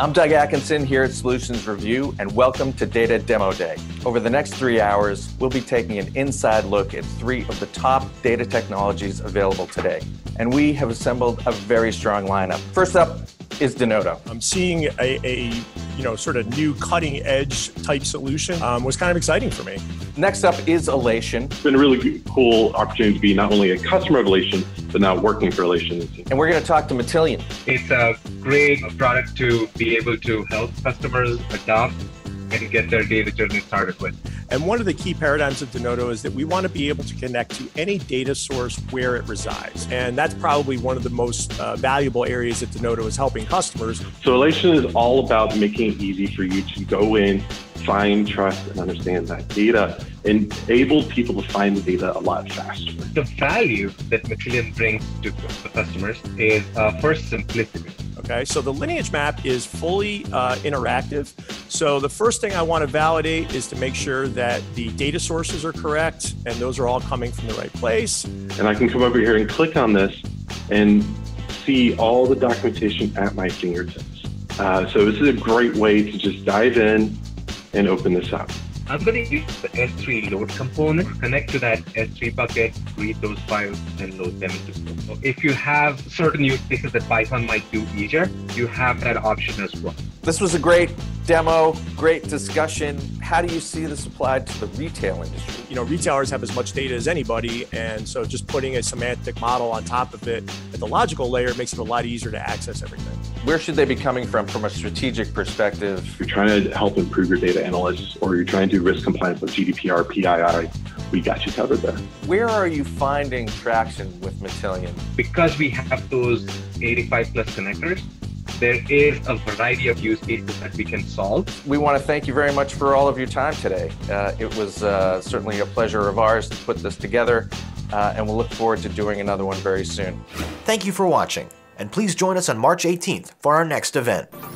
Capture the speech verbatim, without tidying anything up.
I'm Doug Atkinson here at Solutions Review, and welcome to Data Demo Day. Over the next three hours, we'll be taking an inside look at three of the top data technologies available today. And we have assembled a very strong lineup. First up is Denodo. I'm seeing a, a you know, sort of new cutting edge type solution um, was kind of exciting for me. Next up is Alation. It's been a really cool opportunity to be not only a customer of Alation, but now working for Alation. And we're going to talk to Matillion. It's a great product to be able to help customers adopt and get their data journey started with. And one of the key paradigms of Denodo is that we want to be able to connect to any data source where it resides. And that's probably one of the most uh, valuable areas that Denodo is helping customers. So Alation is all about making it easy for you to go in, find, trust, and understand that data, and enable people to find the data a lot faster. The value that Matillion brings to the customers is uh, first simplicity. Okay, so the lineage map is fully uh, interactive. So the first thing I want to validate is to make sure that the data sources are correct and those are all coming from the right place. And I can come over here and click on this and see all the documentation at my fingertips. Uh, so this is a great way to just dive in and open this up. I'm going to use the S three load component, connect to that S three bucket, read those files, and load them into Snowflake. If you have certain use cases that Python might do easier, you have that option as well. This was a great demo, great discussion. How do you see this applied to the retail industry? You know, retailers have as much data as anybody, and so just putting a semantic model on top of it at the logical layer makes it a lot easier to access everything. Where should they be coming from from a strategic perspective? If you're trying to help improve your data analysis, or you're trying to do risk compliance with G D P R, P I I, we got you covered there. Where are you finding traction with Matillion? Because we have those eighty-five plus connectors, there is a variety of use cases that we can solve. We want to thank you very much for all of your time today. Uh, it was uh, certainly a pleasure of ours to put this together, uh, and we'll look forward to doing another one very soon. Thank you for watching, and please join us on March eighteenth for our next event.